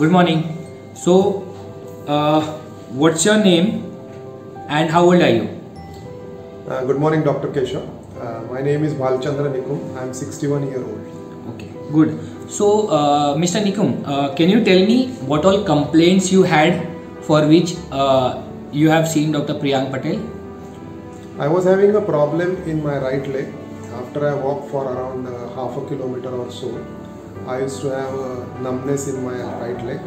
Good morning. So what's your name and how old are you? Good morning, Dr. Keshaw. My name is Balchandra Nikum. I am 61 year old. Okay, good. So Mr. Nikum, can you tell me what all complaints you had for which you have seen Dr. Priyank Patel? I was having a problem in my right leg. After I walked for around half a kilometer or so, I used to have a numbness in my right leg.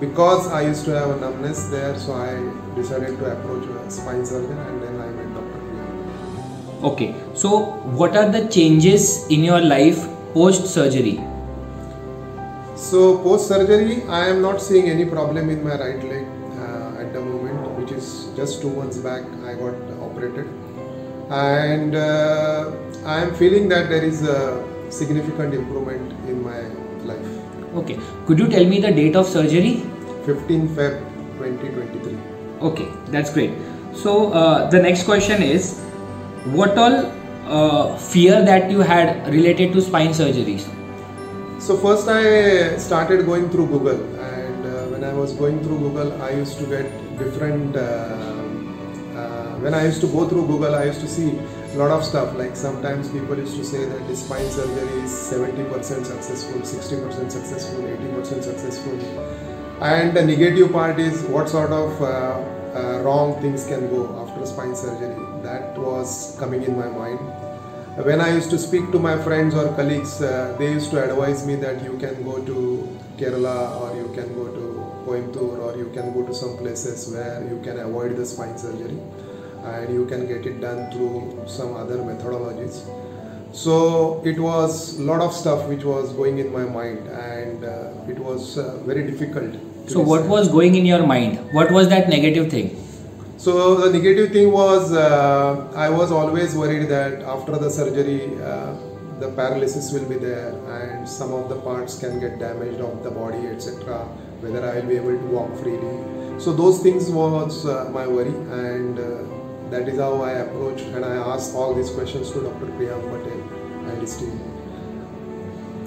Because I used to have a numbness there, so I decided to approach a spine surgeon and then I went up to India. Okay, so what are the changes in your life post-surgery? So post-surgery, I am not seeing any problem in my right leg at the moment, which is just 2 months back I got operated. And I am feeling that there is a significant improvement in my life. Okay. Could you tell me the date of surgery? 15 Feb 2023. Okay. That's great. So the next question is, what all fear that you had related to spine surgeries? So first I started going through Google, and when I was going through Google, I used to get different when I used to go through Google, I used to see a lot of stuff. Like sometimes people used to say that this spine surgery is 70% successful, 60% successful, 80% successful. And the negative part is what sort of wrong things can go after spine surgery. That was coming in my mind. When I used to speak to my friends or colleagues, they used to advise me that you can go to Kerala, or you can go to Coimbatore, or you can go to some places where you can avoid the spine surgery and you can get it done through some other methodologies. So it was a lot of stuff which was going in my mind, and it was very difficult. So what was going in your mind? What was that negative thing? So the negative thing was I was always worried that after the surgery the paralysis will be there and some of the parts can get damaged of the body, etc. Whether I will be able to walk freely. So those things was my worry, and that is how I approached, and I asked all these questions to Dr. Priyank Patel and his team.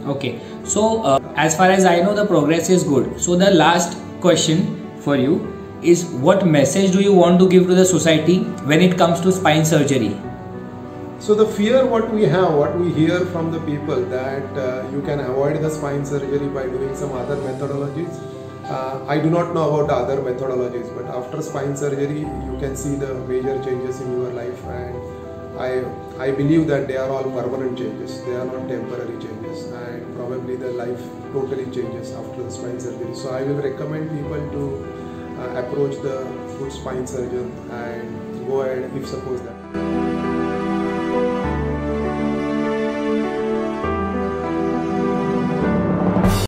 Okay, so as far as I know, the progress is good. So the last question for you is, what message do you want to give to the society when it comes to spine surgery? So the fear what we have, what we hear from the people, that you can avoid the spine surgery by doing some other methodologies. I do not know about other methodologies, but after spine surgery you can see the major changes in your life, and I believe that they are all permanent changes, they are not temporary changes, and probably the life totally changes after the spine surgery. So I will recommend people to approach the good spine surgeon and go ahead if suppose that.